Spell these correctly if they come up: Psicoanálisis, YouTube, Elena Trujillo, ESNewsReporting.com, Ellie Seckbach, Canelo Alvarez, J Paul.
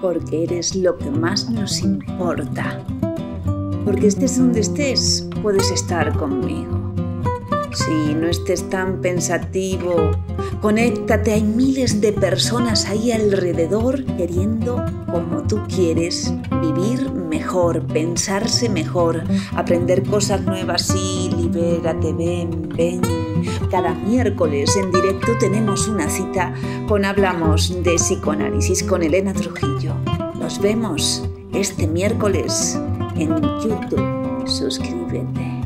porque eres lo que más nos importa. Porque estés donde estés, puedes estar conmigo. Si no estés tan pensativo, conéctate, hay miles de personas ahí alrededor queriendo como tú quieres, vivir mejor, pensarse mejor, aprender cosas nuevas. Sí, libérate, ven. Cada miércoles en directo tenemos una cita con Hablamos de Psicoanálisis con Elena Trujillo. Nos vemos este miércoles en YouTube. Suscríbete.